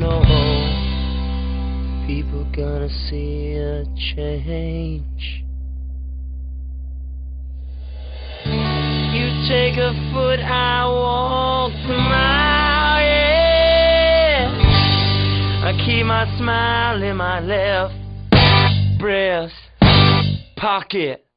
know people gonna see a change. You take a foot, I walk a mile, yeah. I keep my smile in my left breast pocket.